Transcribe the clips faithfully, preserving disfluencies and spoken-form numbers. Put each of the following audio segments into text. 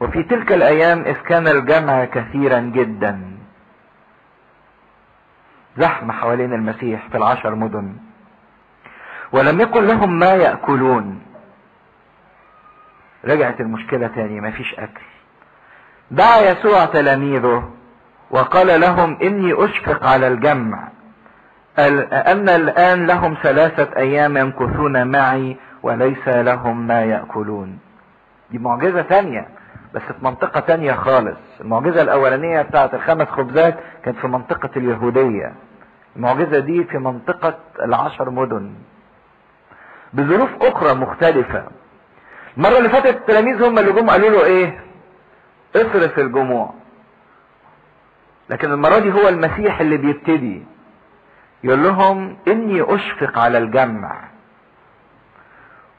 وفي تلك الأيام إذ كان الجمع كثيرا جدا، زحمة حوالين المسيح في العشر مدن، ولم يكن لهم ما يأكلون. رجعت المشكلة تاني، مفيش أكل. دعا يسوع تلاميذه وقال لهم: إني أشفق على الجمع، أن الآن لهم ثلاثة أيام يمكثون معي وليس لهم ما يأكلون. دي معجزة تانية بس في منطقة تانية خالص. المعجزة الأولانية بتاعت الخمس خبزات كانت في منطقة اليهودية، المعجزة دي في منطقة العشر مدن بظروف أخرى مختلفة. المرة اللي فاتت التلاميذ هم اللي جم قالوا له إيه؟ اصرف الجموع. لكن المرة دي هو المسيح اللي بيبتدي يقول لهم: إني أشفق على الجمع.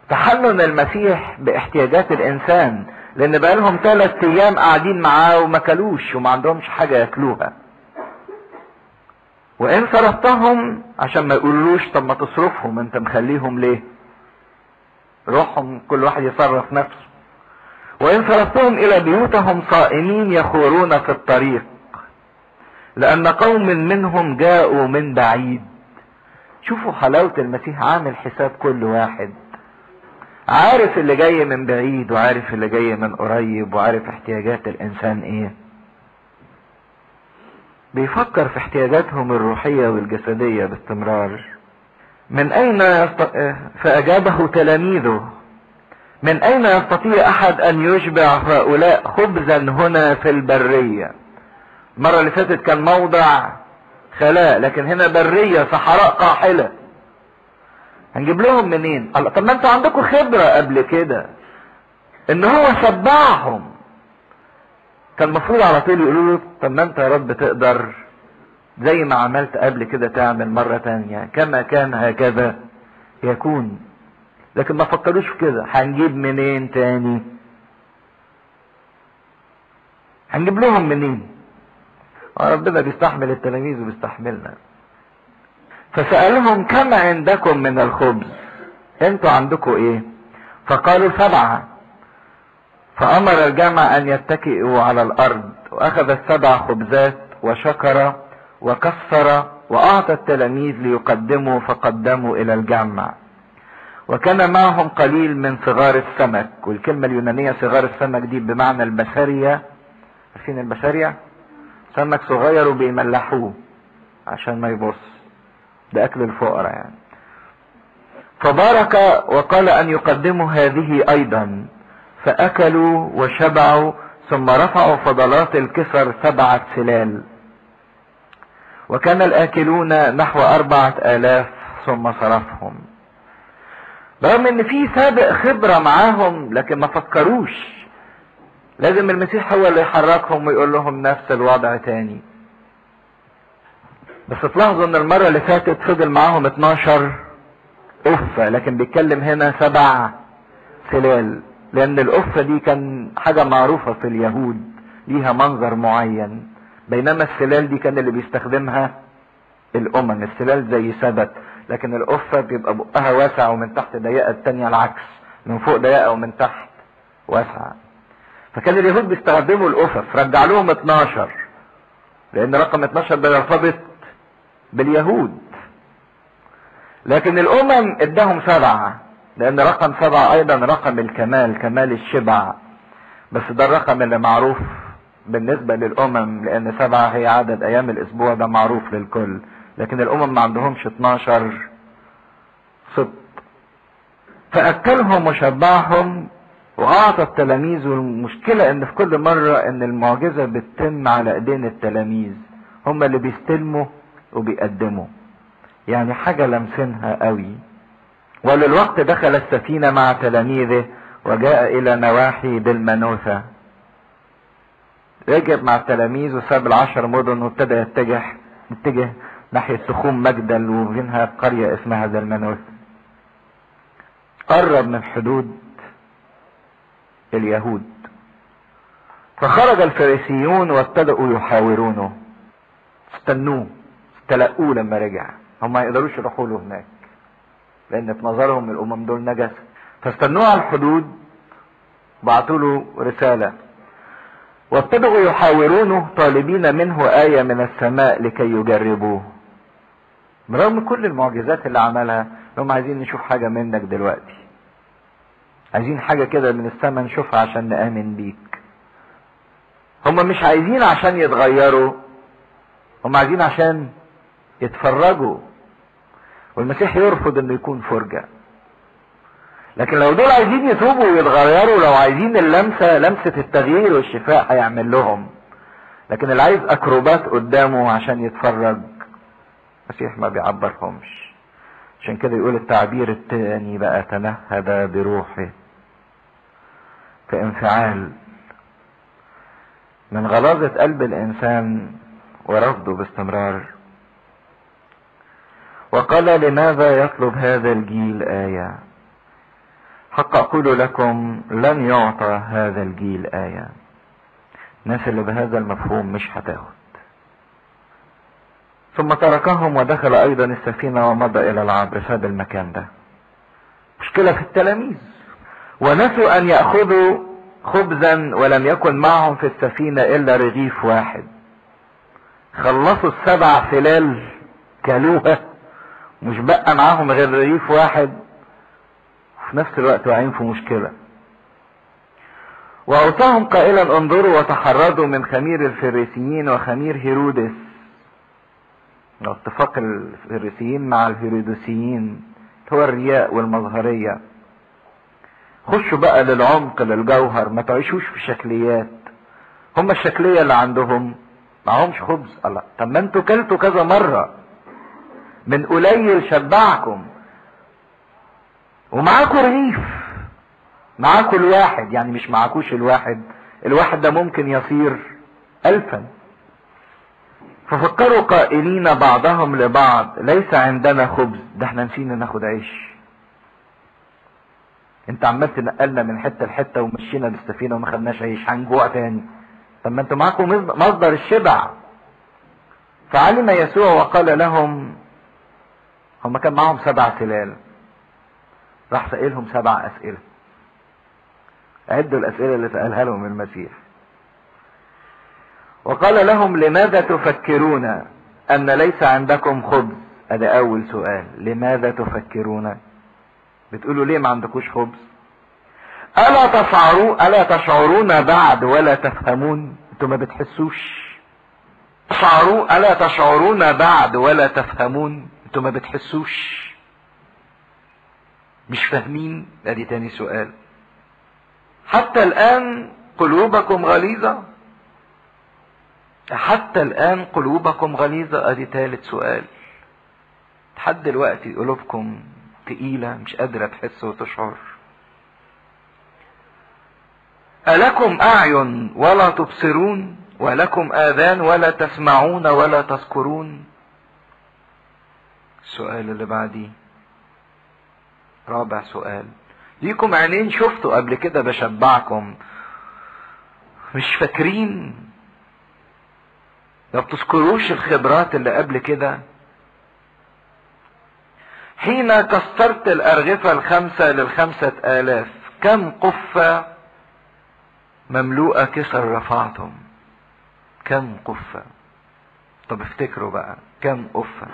تحنن المسيح باحتياجات الإنسان، لأن بقالهم ثلاث أيام قاعدين معاه وما كلوش وما عندهمش حاجة ياكلوها. وإن صرفتهم عشان ما يقولوش طب ما تصرفهم، أنت مخليهم ليه؟ روحهم كل واحد يصرف نفسه. وإن صرفتهم إلى بيوتهم صائمين يخورون في الطريق، لأن قوم منهم جاءوا من بعيد. شوفوا حلاوة المسيح، عامل حساب كل واحد، عارف اللي جاي من بعيد وعارف اللي جاي من قريب، وعارف احتياجات الإنسان إيه. بيفكر في احتياجاتهم الروحية والجسدية باستمرار. من أين يستطيع؟ فأجابه تلاميذه: من أين يستطيع أحد أن يشبع هؤلاء خبزا هنا في البرية؟ المرة اللي فاتت كان موضع خلاء، لكن هنا برية، صحراء قاحلة. هنجيب لهم منين؟ طب ما انتوا عندكم خبرة قبل كده ان هو شبعهم. كان المفروض على طول يقولوا له: طب ما انت يا رب تقدر زي ما عملت قبل كده تعمل مرة تانية، كما كان هكذا يكون. لكن ما فكروش في كده، هنجيب منين تاني؟ هنجيب لهم منين؟ ربنا بيستحمل التلاميذ وبيستحملنا. فسألهم: كم عندكم من الخبز؟ انتوا عندكم ايه؟ فقالوا: سبعة. فأمر الجمع أن يتكئوا على الأرض، وأخذ السبع خبزات وشكر وكسر وأعطى التلاميذ ليقدموا، فقدموا إلى الجمع. وكان معهم قليل من صغار السمك. والكلمة اليونانية صغار السمك دي بمعنى البسارية. عارفين البسارية؟ سمك صغير وبيملحوه عشان ما يبص، ده أكل الفقراء يعني. فبارك وقال أن يقدموا هذه أيضا، فأكلوا وشبعوا، ثم رفعوا فضلات الكسر سبعة سلال، وكان الآكلون نحو أربعة آلاف ثم صرفهم. رغم أن في سابق خبرة معاهم، لكن ما فكروش. لازم المسيح هو اللي يحركهم ويقول لهم نفس الوضع تاني. بس تلاحظوا ان المرة اللي فاتت فضل معاهم اتناشر قفة، لكن بيتكلم هنا سبع سلال، لان القفة دي كان حاجة معروفة في اليهود، ليها منظر معين، بينما السلال دي كان اللي بيستخدمها الامم. السلال زي سبت، لكن القفة بيبقى بقها واسع ومن تحت ضيقة، التانية العكس، من فوق ضيقة ومن تحت واسعة. فكان اليهود بيستخدموا القفف، رجع لهم اتناشر لان رقم اتناشر بيرتبط باليهود، لكن الامم اداهم سبعة لان رقم سبعة ايضا رقم الكمال، كمال الشبع. بس ده الرقم اللي معروف بالنسبة للامم، لان سبعة هي عدد ايام الاسبوع، ده معروف للكل. لكن الامم ما عندهمش اتناشر صدق. فاكلهم وشبعهم وأعطى التلاميذ. والمشكلة ان في كل مرة ان المعجزة بتتم على ايدين التلاميذ، هم اللي بيستلموا وبيقدموا، يعني حاجة لمسنها قوي. وللوقت دخل السفينة مع تلاميذه وجاء الى نواحي دلمانوثة. رجع مع التلاميذ وساب العشر مدن وابتدى يتجه يتجه ناحية تخوم مجدل، ومنها قرية اسمها دلمانوثة. قرب من حدود اليهود. فخرج الفريسيون وابتدأوا يحاورونه، استنوه، تلقوه لما رجع. هم ما يقدروش يروحوا له هناك لان في نظرهم الامم دول نجس، فاستنوه على الحدود، بعتوا له رساله وابتدوا يحاورونه طالبين منه آية من السماء لكي يجربوه. برغم كل المعجزات اللي عملها هم عايزين نشوف حاجة منك دلوقتي، عايزين حاجة كده من السماء نشوفها عشان نآمن بيك. هم مش عايزين عشان يتغيروا، هم عايزين عشان يتفرجوا، والمسيح يرفض انه يكون فرجة. لكن لو دول عايزين يتوبوا ويتغيروا، لو عايزين اللمسة لمسة التغيير والشفاء هيعمل لهم. لكن اللي عايز اكروبات قدامه عشان يتفرج، المسيح ما بيعبرهمش. عشان كده يقول التعبير التاني بقى: تنهد بروحه في انفعال من غلاظة قلب الانسان ورفضه باستمرار، وقال: لماذا يطلب هذا الجيل آية؟ حق أقول لكم لن يعطى هذا الجيل آية. الناس اللي بهذا المفهوم مش هتاخد. ثم تركهم ودخل أيضا السفينة ومضى إلى العبر. ساب المكان ده. مشكلة في التلاميذ، ونسوا أن يأخذوا خبزا ولم يكن معهم في السفينة إلا رغيف واحد. خلصوا السبع فلال كلوها، مش بقى معاهم غير رغيف واحد، وفي نفس الوقت واقعين في مشكلة. وأوصاهم قائلا: انظروا وتحرضوا من خمير الفريسيين وخمير هيرودس. اتفاق الفريسيين مع الهيرودسيين هو الرياء والمظهرية. خشوا بقى للعمق للجوهر، ما تعيشوش في شكليات. هم الشكلية اللي عندهم معهمش خبز. الله، طب ما انتوا كلتوا كذا مرة من قليل شبعكم، ومعاكم رغيف، معاكم الواحد، يعني مش معاكوش الواحد. الواحد ده ممكن يصير ألفا. ففكروا قائلين بعضهم لبعض: ليس عندنا خبز. ده احنا نسينا ناخد عيش. انت عمال تنقلنا من حتة لحتة ومشينا بالسفينة وما خدناش عيش، هنجوع تاني. طب ما انتوا معاكم مصدر الشبع. فعلم يسوع وقال لهم: هما كان معهم سبع تلال. راح سألهم سبع أسئلة. عدوا الأسئلة اللي سألها لهم المسيح. وقال لهم: لماذا تفكرون أن ليس عندكم خبز؟ هذا أول سؤال. لماذا تفكرون؟ بتقولوا ليه ما عندكوش خبز؟ ألا تشعروا ألا تشعرون بعد ولا تفهمون؟ أنتوا ما بتحسوش. تشعروا ألا تشعرون بعد ولا تفهمون؟ انتوا ما بتحسوش، مش فاهمين. ادي تاني سؤال. حتى الان قلوبكم غليظة؟ حتى الان قلوبكم غليظة؟ ادي تالت سؤال. لحد دلوقتي قلوبكم تقيلة مش قادرة تحس وتشعر؟ ألكم أعين ولا تبصرون، ولكم آذان ولا تسمعون ولا تذكرون؟ السؤال اللي بعديه رابع سؤال. ليكم عينين شفتوا قبل كده بشبعكم، مش فاكرين؟ ما بتذكروش الخبرات اللي قبل كده؟ حين كسرت الأرغفة الخمسة للخمسة آلاف، كم قفة مملوءة كسر رفعتم؟ كم قفة؟ طب افتكروا بقى كم قفة.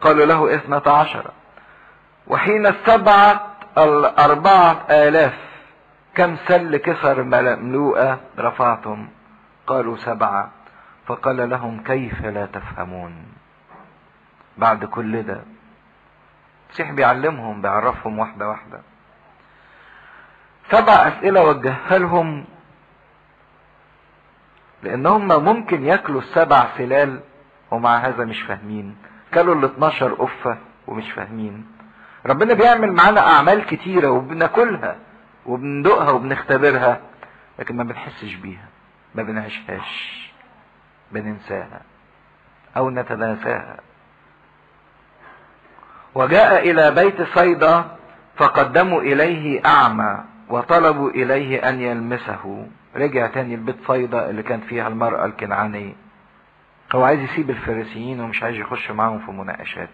قالوا له: اثنة عشرة. وحين السبعة الأربعة آلاف، كم سل كسر مملوءة رفعتم؟ قالوا: سبعة. فقال لهم: كيف لا تفهمون؟ بعد كل ده المسيح بيعلمهم، بيعرفهم واحدة واحدة. سبع أسئلة وجهها لهم لأنهم ممكن يأكلوا السبع فلال ومع هذا مش فاهمين. كلوا ال اتناشر قفة ومش فاهمين. ربنا بيعمل معانا اعمال كتيرة وبناكلها وبندقها وبنختبرها، لكن ما بنحسش بيها، ما بنعيشهاش، بننساها او نتناساها. وجاء الى بيت صيدا فقدموا اليه اعمى وطلبوا اليه ان يلمسه. رجع تاني لبيت صيدا اللي كان فيها المرأة الكنعانية. هو عايز يسيب الفريسيين ومش عايز يخش معهم في مناقشات.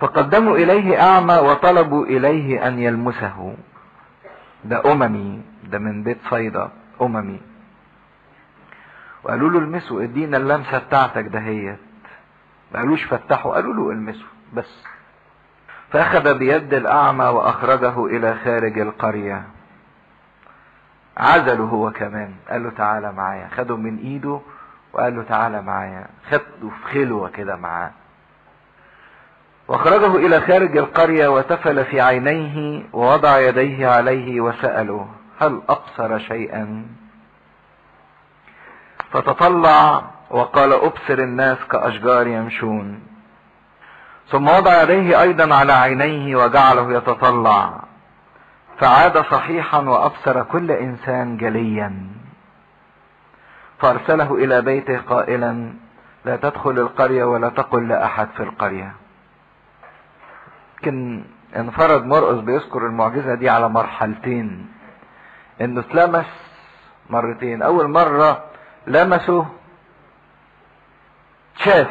فقدموا إليه أعمى وطلبوا إليه أن يلمسه. ده أممي، ده من بيت صيدا. أممي. وقالوا له المسوا، ادينا اللمسة بتاعتك دهيت. ما قالوش فتحوا، قالوا له المسوا بس. فأخذ بيد الأعمى وأخرجه إلى خارج القرية. عزله هو كمان، قال له تعالى معايا، خده من إيده وقال له تعالى معايا، خده في خلوة كده معاه. واخرجه الى خارج القرية وتفل في عينيه ووضع يديه عليه وسأله هل ابصر شيئا؟ فتطلع وقال ابصر الناس كاشجار يمشون. ثم وضع يديه ايضا على عينيه وجعله يتطلع، فعاد صحيحا وابصر كل انسان جليا. فارسله الى بيته قائلا لا تدخل القرية ولا تقل لاحد في القرية. لكن انفرد مرقس بيذكر المعجزة دي على مرحلتين، انه اتلمس مرتين. اول مرة لمسه شاف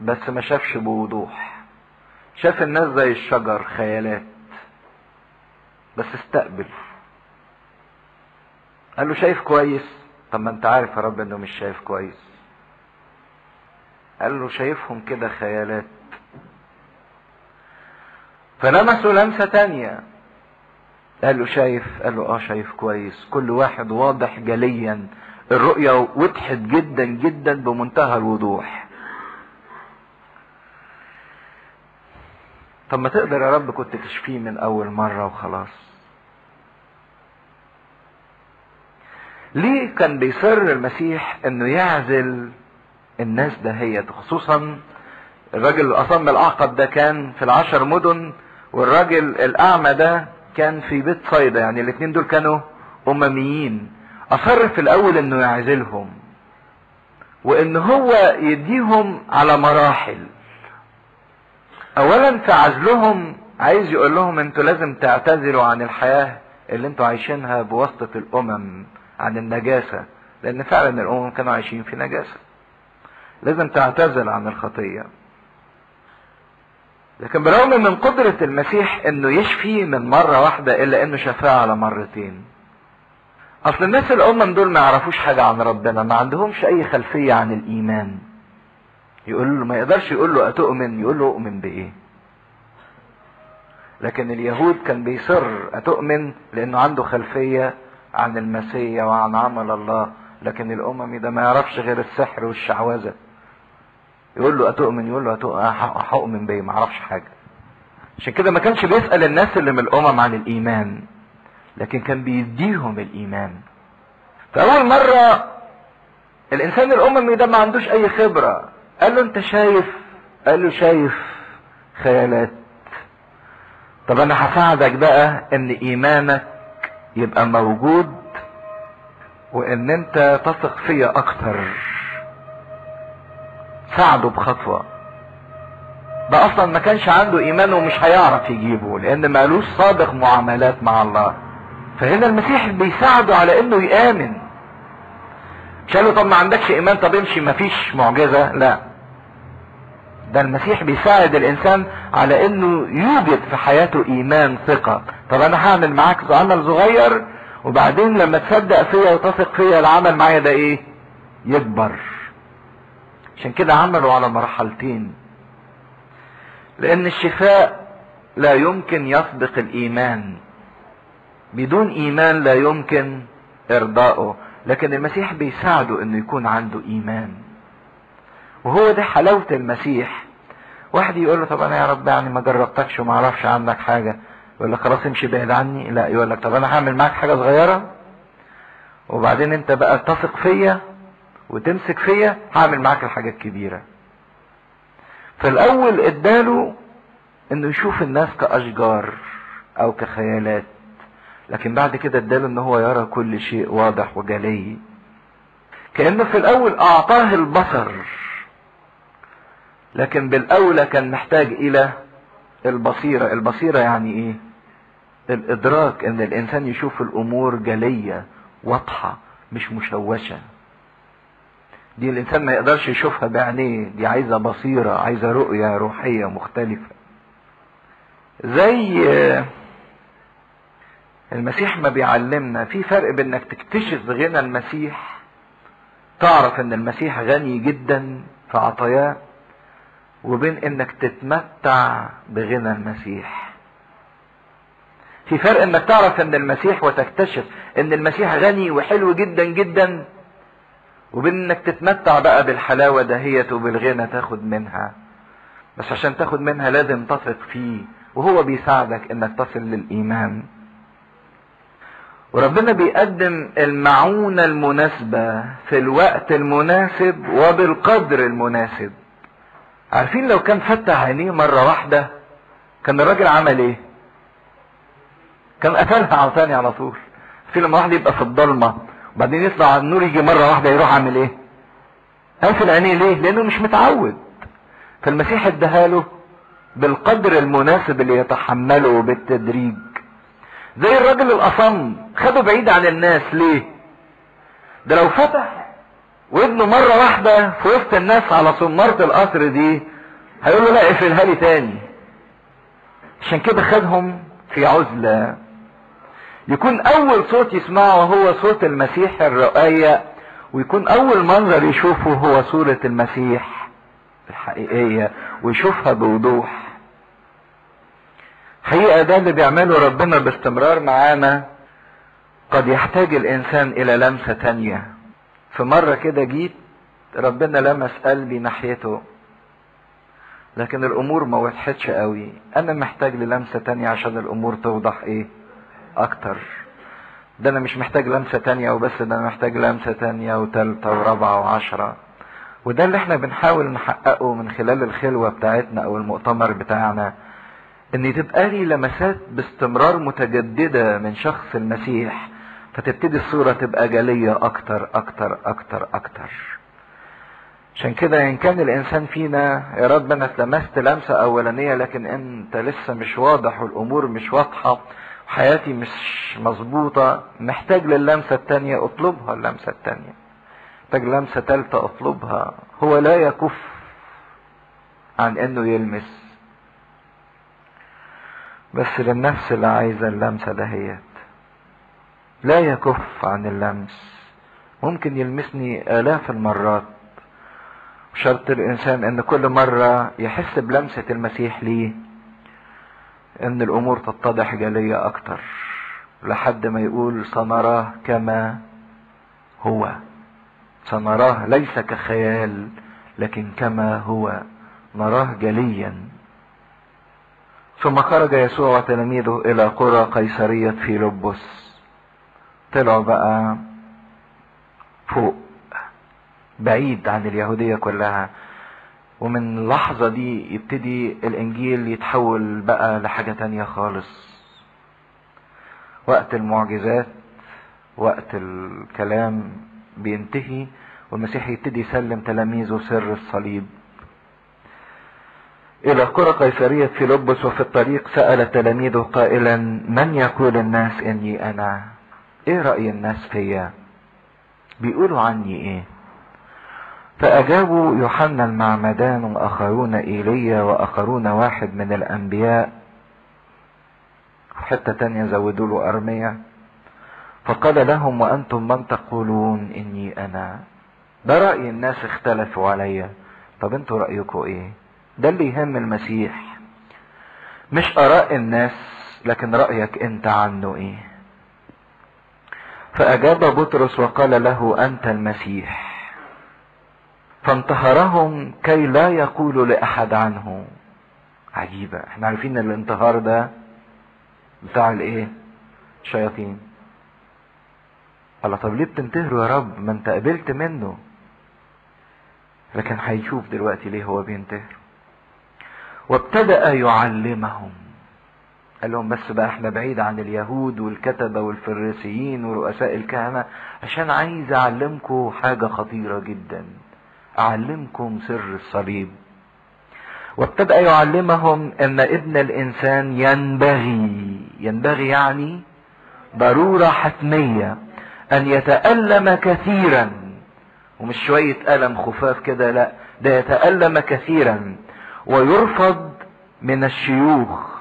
بس ما شافش بوضوح، شاف الناس زي الشجر خيالات بس استقبل. قال له شايف كويس؟ طب ما انت عارف يا رب انه مش شايف كويس. قال له شايفهم كده خيالات. فلمسه لمسة تانية، قال له شايف؟ قال له اه شايف كويس. كل واحد واضح جليا، الرؤية وضحت جدا جدا بمنتهى الوضوح. طب ما تقدر يا رب كنت تشفيه من اول مرة وخلاص. ليه كان بيصر المسيح انه يعزل الناس دهيت؟ خصوصا الراجل الاصم الاعقد ده كان في العشر مدن، والراجل الاعمى ده كان في بيت صيدا، يعني الاثنين دول كانوا امميين. اصر في الاول انه يعزلهم وان هو يديهم على مراحل. اولا في عزلهم عايز يقول لهم انتوا لازم تعتزلوا عن الحياة اللي انتوا عايشينها بواسطة الامم، عن النجاسة، لان فعلا الامم كانوا عايشين في نجاسة. لازم تعتزل عن الخطية. لكن برغم من قدرة المسيح انه يشفي من مرة واحدة، الا انه شفاه على مرتين. اصل الناس الامم دول ما يعرفوش حاجة عن ربنا، ما عندهمش اي خلفية عن الايمان. يقول له ما يقدرش يقول له اتؤمن، يقول له اؤمن بايه؟ لكن اليهود كان بيصر اتؤمن لانه عنده خلفية عن المسيح وعن عمل الله. لكن الامم ده ما يعرفش غير السحر والشعوذة. يقول له اتؤمن، يقول له هؤمن بيه، ما اعرفش حاجه. عشان كده ما كانش بيسال الناس اللي من الامم عن الايمان، لكن كان بيديهم الايمان. فاول مره الانسان الاممي ده ما عندوش اي خبره، قال له انت شايف؟ قال له شايف خيالات. طب انا هساعدك بقى ان ايمانك يبقى موجود وان انت تثق فيا اكتر. ساعده بخطوة. ده اصلا ما كانش عنده ايمان ومش هيعرف يجيبه، لان مالوش صادق معاملات مع الله. فهنا المسيح بيساعده على انه يآمن. مش قال له طب ما عندكش ايمان طب امشي مفيش معجزة، لا. ده المسيح بيساعد الانسان على انه يوجد في حياته ايمان، ثقة. طب انا هعمل معاك عمل صغير وبعدين لما تصدق فيا وتثق فيا العمل معايا ده ايه؟ يكبر. عشان كده عملوا على مرحلتين، لان الشفاء لا يمكن يسبق الايمان. بدون ايمان لا يمكن ارضائه. لكن المسيح بيساعده انه يكون عنده ايمان. وهو ده حلاوة المسيح. واحد يقول له طب انا يا رب يعني ما جربتكش وما اعرفش عنك حاجة، يقول لك خلاص امشي بعيد عني، لا. يقول لك طب انا هعمل معاك حاجة صغيرة وبعدين انت بقى تثق فيا وتمسك فيا، هعمل معاك الحاجات الكبيرة. فالاول اداله انه يشوف الناس كاشجار او كخيالات، لكن بعد كده اداله ان هو يرى كل شيء واضح وجلي. كأنه في الاول اعطاه البصر، لكن بالاولى كان محتاج الى البصيرة. البصيرة يعني ايه؟ الادراك، ان الانسان يشوف الامور جلية واضحة مش مشوشة. دي الانسان ما يقدرش يشوفها بعينيه، دي عايزة بصيرة، عايزة رؤية روحية مختلفة. زي المسيح ما بيعلمنا في فرق بين انك تكتشف غنى المسيح، تعرف ان المسيح غني جدا في عطاياه، وبين انك تتمتع بغنى المسيح. في فرق انك تعرف ان المسيح وتكتشف ان المسيح غني وحلو جدا جدا، وبين انك تتمتع بقى بالحلاوة دهية وبالغنى تاخد منها. بس عشان تاخد منها لازم تثق فيه، وهو بيساعدك انك تصل للايمان. وربنا بيقدم المعونة المناسبة في الوقت المناسب وبالقدر المناسب. عارفين لو كان فتح عينيه مرة واحدة كان الراجل عمل ايه؟ كان قفلها على ثاني على طول. في لما واحد يبقى في الضلمة وبعدين يطلع على النور يجي مرة واحدة يروح عمل ايه؟ قافل عينيه ليه؟ لانه مش متعود. فالمسيح ادهاله بالقدر المناسب اللي يتحمله بالتدريج. زي الراجل الاصم، خده بعيد عن الناس ليه؟ ده لو فتح وابنه مرة واحدة في وسط الناس على صنارة القصر دي هيقول له لا اقفلها لي تاني. عشان كده خدهم في عزلة. يكون اول صوت يسمعه هو صوت المسيح الرقيق، ويكون اول منظر يشوفه هو صورة المسيح الحقيقية ويشوفها بوضوح. حقيقة ده اللي بيعمله ربنا باستمرار معانا. قد يحتاج الانسان الى لمسة تانية. في مرة كده جيت ربنا لمس قلبي ناحيته، لكن الامور ما وضحتش قوي. انا محتاج للمسة تانية عشان الامور توضح ايه اكتر. ده انا مش محتاج لمسة تانية وبس، ده انا محتاج لمسة تانية وتالتة ورابعة وعشرة. وده اللي احنا بنحاول نحققه من خلال الخلوة بتاعتنا او المؤتمر بتاعنا، ان تبقى لي لمسات باستمرار متجددة من شخص المسيح، فتبتدي الصورة تبقى جلية اكتر اكتر اكتر اكتر. عشان كده ان كان الانسان فينا يا رب انا اتلمست لمسة اولانية لكن انت لسه مش واضح والامور مش واضحة وحياتي مش مظبوطة، محتاج للمسة التانية، اطلبها اللمسة التانية. محتاج لمسة تالتة، اطلبها. هو لا يكف عن انه يلمس، بس للنفس اللي عايزة اللمسة دهيت لا يكف عن اللمس. ممكن يلمسني آلاف المرات. شرط الإنسان أن كل مرة يحس بلمسة المسيح ليه أن الأمور تتضح جلية أكتر، لحد ما يقول سنراه كما هو. سنراه ليس كخيال لكن كما هو، نراه جليا. ثم خرج يسوع وتلاميذه الى قرى قيصرية فيلبس. طلعوا بقى فوق بعيد عن اليهودية كلها، ومن اللحظة دي يبتدي الانجيل يتحول بقى لحاجة تانية خالص. وقت المعجزات وقت الكلام بينتهي، والمسيح يبتدي يسلم تلاميذه سر الصليب. الى قرى قيصرية فيلبس، وفي الطريق سأل تلاميذه قائلا من يقول الناس اني انا؟ ايه رأي الناس فيا؟ بيقولوا عني ايه؟ فاجابوا يوحنا المعمدان واخرون ايليا واخرون واحد من الانبياء. حتى تانية زودوا له ارمية. فقال لهم وانتم من تقولون اني انا؟ ده رأي الناس، اختلفوا عليا. طب انتوا رأيكم ايه؟ ده اللي يهم المسيح، مش اراء الناس لكن رايك انت عنه ايه. فاجاب بطرس وقال له انت المسيح. فانتهرهم كي لا يقولوا لاحد عنه. عجيبه، احنا عارفين ان الانتهار ده بتاع الايه؟ الشياطين. الله، طب ليه بتنتهروا يا رب؟ ما انت قبلت منه. لكن هيشوف دلوقتي ليه هو بينتهر. وابتدأ يعلمهم. قال لهم بس بقى احنا بعيد عن اليهود والكتبة والفريسيين ورؤساء الكهنة، عشان عايز اعلمكم حاجة خطيرة جدا، اعلمكم سر الصليب. وابتدأ يعلمهم ان ابن الانسان ينبغي، ينبغي يعني ضرورة حتمية، ان يتألم كثيرا. ومش شوية ألم خفاف كده، لا، ده يتألم كثيرا ويرفض من الشيوخ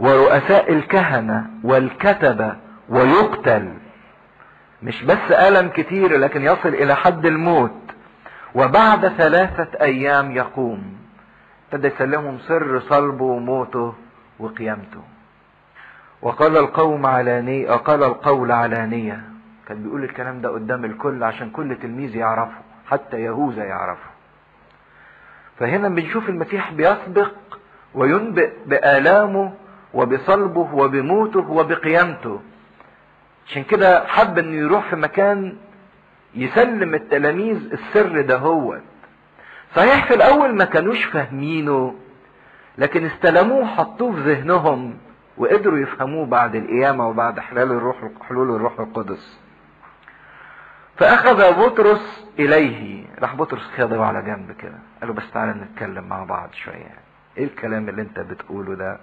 ورؤساء الكهنة والكتبة ويقتل. مش بس ألم كتير لكن يصل إلى حد الموت. وبعد ثلاثة أيام يقوم. ابتدى يسلمهم سر صلبه وموته وقيامته. وقال القوم علانية قال القول علانية. كان بيقول الكلام ده قدام الكل عشان كل تلميذ يعرفه، حتى يهوذا يعرفه. فهنا بنشوف المسيح بيسبق وينبئ بآلامه وبصلبه وبموته وبقيامته. عشان كده حب انه يروح في مكان يسلم التلاميذ السر ده. هو صحيح في الاول ما كانوش فاهمينه، لكن استلموه وحطوه في ذهنهم وقدروا يفهموه بعد القيامة وبعد حلول الروح حلول الروح القدس. فاخذ بطرس اليه. راح بطرس خاضه على جنب كده، قال له بس تعالى نتكلم مع بعض شويه. ايه الكلام اللي انت بتقوله ده؟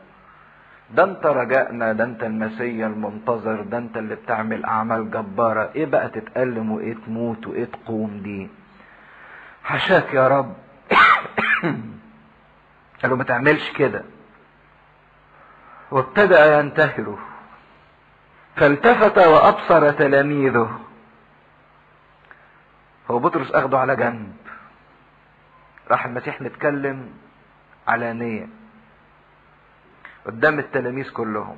ده انت رجائنا، ده انت المسيا المنتظر، ده انت اللي بتعمل اعمال جباره. ايه بقى تتألم وايه تموت وايه تقوم دي؟ حشاك يا رب. قال له ما تعملش كده. وابتدأ ينتهره. فالتفت وابصر تلاميذه. هو بطرس اخده على جنب، راح المسيح نتكلم علانية قدام التلاميذ كلهم.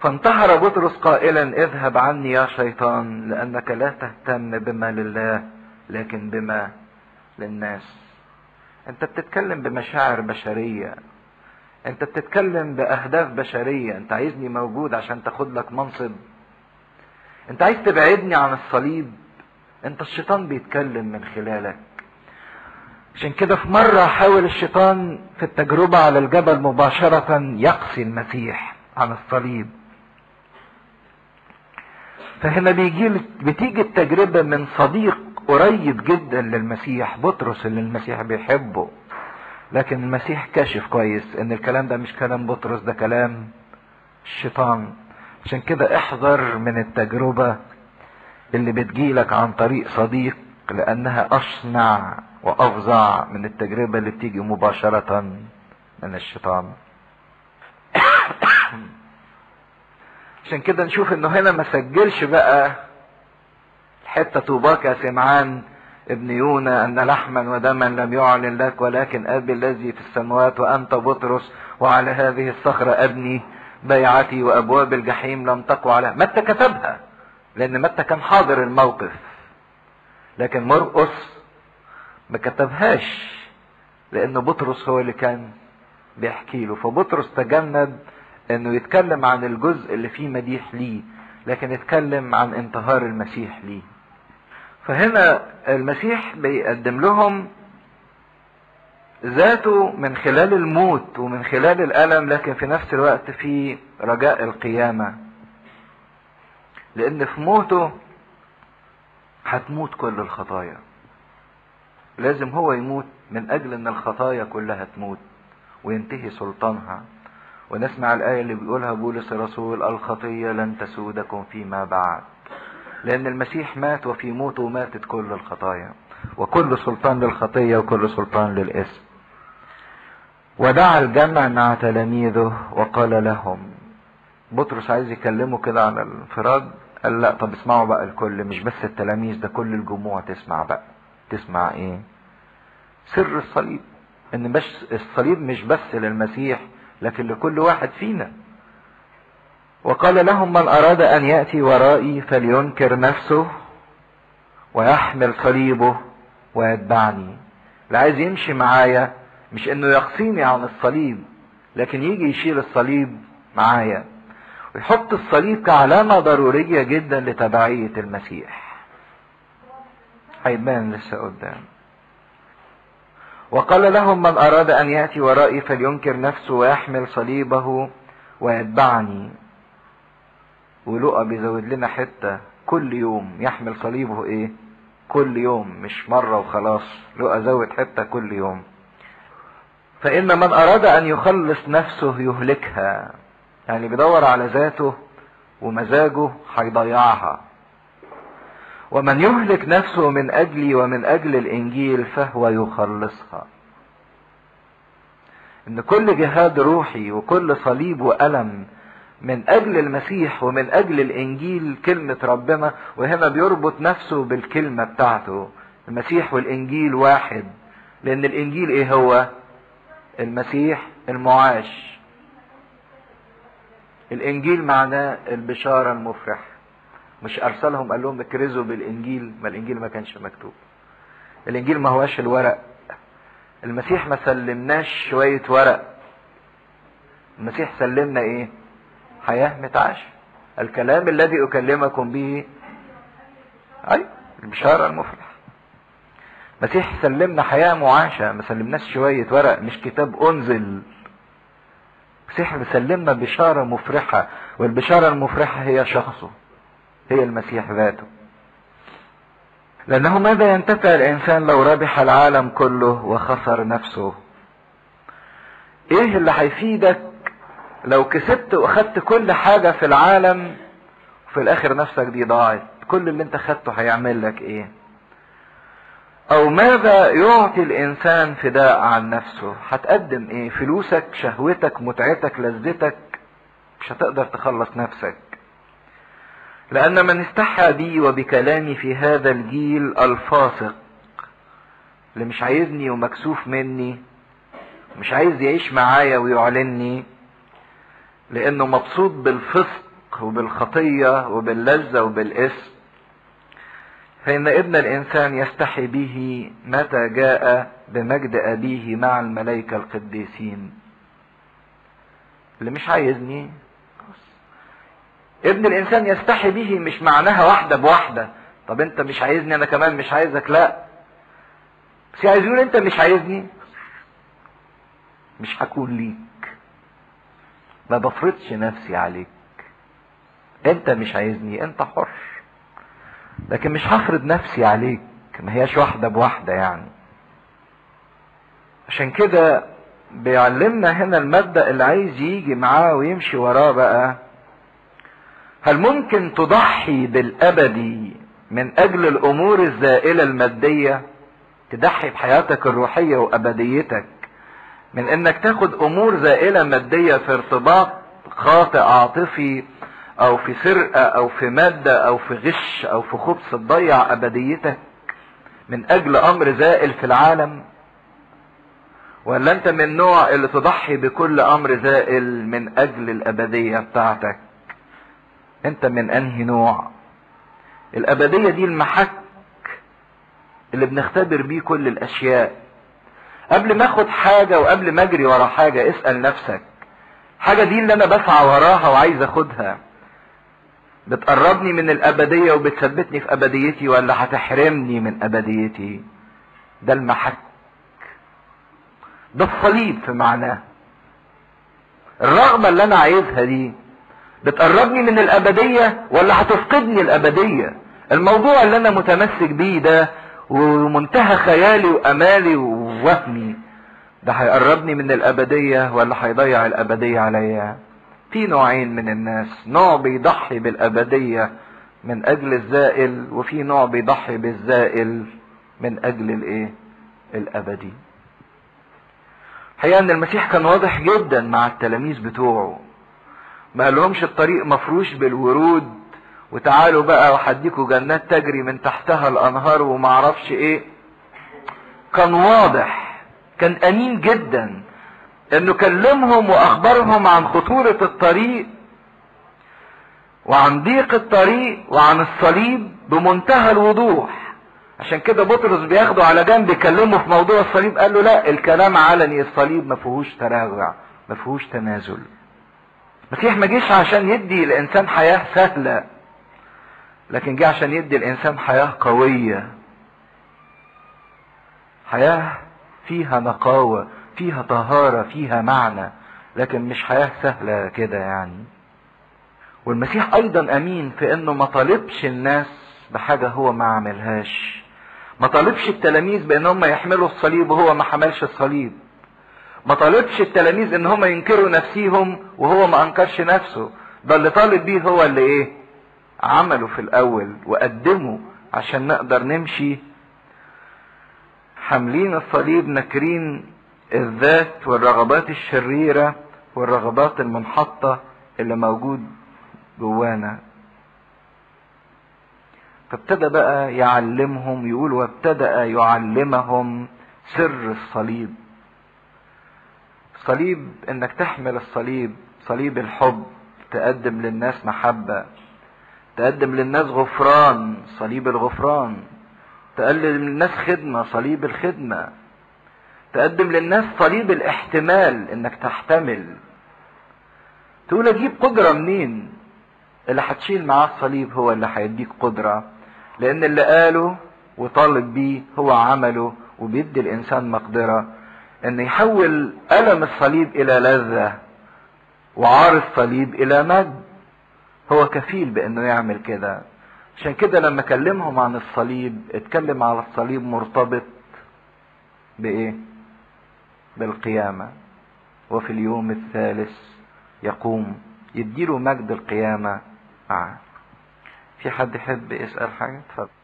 فانتحر بطرس قائلا اذهب عني يا شيطان، لانك لا تهتم بما لله لكن بما للناس. انت بتتكلم بمشاعر بشرية، انت بتتكلم باهداف بشرية. انت عايزني موجود عشان تاخد لك منصب، انت عايز تبعدني عن الصليب، انت الشيطان بيتكلم من خلالك. عشان كده في مرة حاول الشيطان في التجربة على الجبل مباشرة يقصي المسيح عن الصليب. فهنا بيجي بتيجي التجربة من صديق قريب جدا للمسيح، بطرس اللي المسيح بيحبه. لكن المسيح كاشف كويس ان الكلام ده مش كلام بطرس، ده كلام الشيطان. عشان كده احذر من التجربة اللي بتجيلك عن طريق صديق، لانها اشنع وافظع من التجربة اللي بتيجي مباشرة من الشيطان. عشان كده نشوف انه هنا ما سجلش بقى حتى طوباك يا سمعان ابن يونا ان لحما ودما لم يعلن لك ولكن ابي الذي في السماوات وانت بطرس وعلى هذه الصخرة ابني بيعتي وابواب الجحيم لم تقوى عليها. متى كتبها؟ لان متى كان حاضر الموقف. لكن مرقس ما كتبهاش لان بطرس هو اللي كان بيحكي له. فبطرس تجنب انه يتكلم عن الجزء اللي فيه مديح ليه، لكن يتكلم عن انتهار المسيح ليه. فهنا المسيح بيقدم لهم ذاته من خلال الموت ومن خلال الألم، لكن في نفس الوقت في رجاء القيامة. لان في موته هتموت كل الخطايا. لازم هو يموت من اجل ان الخطايا كلها تموت وينتهي سلطانها. ونسمع الايه اللي بيقولها بولس الرسول، الخطيه لن تسودكم فيما بعد. لان المسيح مات وفي موته ماتت كل الخطايا، وكل سلطان للخطيه وكل سلطان للاسم. ودعا الجمع مع تلاميذه وقال لهم. بطرس عايز يكلمه كده عن الانفراد، قال لا طب اسمعوا بقى الكل، مش بس التلاميذ، ده كل الجموع تسمع بقى. تسمع ايه؟ سر الصليب، ان مش الصليب مش بس للمسيح لكن لكل واحد فينا. وقال لهم من اراد ان يأتي ورائي فلينكر نفسه ويحمل صليبه ويتبعني. اللي عايز يمشي معايا مش انه يقصيني عن الصليب، لكن يجي يشيل الصليب معايا ويحط الصليب كعلامة ضرورية جدا لتبعية المسيح. هيبان لسه قدام. وقال لهم من أراد أن يأتي ورائي فلينكر نفسه ويحمل صليبه ويتبعني. ولقى بيزود لنا حتة كل يوم يحمل صليبه. ايه كل يوم؟ مش مرة وخلاص. لقى زود حتة كل يوم. فإن من أراد أن يخلص نفسه يهلكها. يعني بيدور على ذاته ومزاجه هيضيعها. ومن يهلك نفسه من أجلي ومن أجل الإنجيل فهو يخلصها. ان كل جهاد روحي وكل صليب وألم من اجل المسيح ومن اجل الانجيل كلمة ربنا. وهنا بيربط نفسه بالكلمة بتاعته، المسيح والانجيل واحد، لان الانجيل ايه هو؟ المسيح المعاش. الانجيل معناه البشارة المفرح، مش ارسلهم قال لهم اكرزوا بالانجيل، ما الانجيل ما كانش مكتوب، الانجيل ما هواش الورق، المسيح ما سلمناش شوية ورق، المسيح سلمنا ايه؟ حياة متعاشة، الكلام الذي اكلمكم به، اي البشارة المفرح. المسيح سلمنا حياة معاشة، ما سلمناش شوية ورق، مش كتاب انزل، المسيح سلمنا بشارة مفرحة، والبشارة المفرحة هي شخصه، هي المسيح ذاته. لأنه ماذا ينتفع الإنسان لو ربح العالم كله وخسر نفسه؟ إيه اللي هيفيدك لو كسبت وأخدت كل حاجة في العالم وفي الآخر نفسك دي ضاعت؟ كل اللي أنت خدته هيعمل لك إيه؟ أو ماذا يعطي الإنسان فداء عن نفسه؟ هتقدم إيه؟ فلوسك، شهوتك، متعتك، لذتك، مش هتقدر تخلص نفسك. لأن من استحى بي وبكلامي في هذا الجيل الفاسق، اللي مش عايزني ومكسوف مني، مش عايز يعيش معايا ويعلني، لأنه مبسوط بالفسق وبالخطية وباللذة وبالإثم، فإن ابن الإنسان يستحي به متى جاء بمجد أبيه مع الملائكة القديسين. اللي مش عايزني ابن الانسان يستحي به، مش معناها واحدة بواحدة، طب انت مش عايزني انا كمان مش عايزك، لا، بس عايز يقول انت مش عايزني مش هكون ليك، ما بفرضش نفسي عليك، انت مش عايزني انت حر، لكن مش هفرض نفسي عليك، ما هياش واحدة بواحدة يعني. عشان كده بيعلمنا هنا المبدأ اللي عايز يجي معاه ويمشي وراه بقى، هل ممكن تضحي بالأبدي من أجل الأمور الزائلة المادية؟ تضحي بحياتك الروحية وأبديتك من أنك تاخد أمور زائلة مادية في ارتباط خاطئ عاطفي، أو في سرقة، أو في مادة، أو في غش، أو في خبث، تضيع أبديتك من أجل أمر زائل في العالم؟ ولا أنت من النوع اللي تضحي بكل أمر زائل من أجل الأبدية بتاعتك؟ انت من انهي نوع؟ الابدية دي المحك اللي بنختبر بيه كل الاشياء. قبل ما اخد حاجة وقبل ما اجري ورا حاجة اسأل نفسك، حاجة دي اللي انا بسعى وراها وعايز اخدها بتقربني من الابدية وبتثبتني في ابديتي، ولا هتحرمني من ابديتي؟ ده المحك، ده الصليب في معناه. الرغبة اللي انا عايزها دي بتقربني من الابدية ولا هتفقدني الابدية؟ الموضوع اللي انا متمسك بيه ده ومنتهى خيالي وامالي ووهمي ده هيقربني من الابدية ولا هيضيع الابدية عليا؟ في نوعين من الناس، نوع بيضحي بالابدية من اجل الزائل، وفي نوع بيضحي بالزائل من اجل الايه؟ الابدي. حقيقة ان المسيح كان واضح جدا مع التلاميذ بتوعه، ما قالهمش الطريق مفروش بالورود وتعالوا بقى وحديكوا جنات تجري من تحتها الانهار وما اعرفش ايه. كان واضح، كان امين جدا انه كلمهم واخبرهم عن خطورة الطريق وعن ضيق الطريق وعن الصليب بمنتهى الوضوح. عشان كده بطرس بياخده على جنب يكلمه في موضوع الصليب، قال له لا، الكلام علني، الصليب ما فيهوش تراجع، ما فيهوش تنازل. المسيح ما جيش عشان يدي الانسان حياة سهلة، لكن جه عشان يدي الانسان حياة قوية، حياة فيها نقاوة، فيها طهارة، فيها معنى، لكن مش حياة سهلة كده يعني. والمسيح ايضا امين في انه ما طالبش الناس بحاجة هو ما عملهاش، ما طالبش التلاميذ بانهم يحملوا الصليب وهو ما حملش الصليب، ما طالبش التلاميذ ان هم ينكروا نفسيهم وهو ما انكرش نفسه. ده اللي طالب بيه هو اللي ايه؟ عمله في الاول وقدمه عشان نقدر نمشي حاملين الصليب ناكرين الذات والرغبات الشريرة والرغبات المنحطة اللي موجود جوانا. فابتدى بقى يعلمهم، يقول وابتدأ يعلمهم سر الصليب. صليب انك تحمل الصليب، صليب الحب، تقدم للناس محبة، تقدم للناس غفران، صليب الغفران، تقدم للناس خدمة، صليب الخدمة، تقدم للناس صليب الاحتمال، انك تحتمل. تقول اجيب قدرة منين؟ اللي هتشيل معاه الصليب هو اللي هيديك قدرة، لان اللي قاله وطالب بيه هو عمله، وبيدي الانسان مقدرة ان يحول الم الصليب الى لذة وعار الصليب الى مجد. هو كفيل بانه يعمل كده. عشان كده لما كلمهم عن الصليب اتكلم على الصليب مرتبط بايه؟ بالقيامة، وفي اليوم الثالث يقوم، يديله مجد القيامة معاه. في حد يحب يسأل حاجة؟ اتفضل.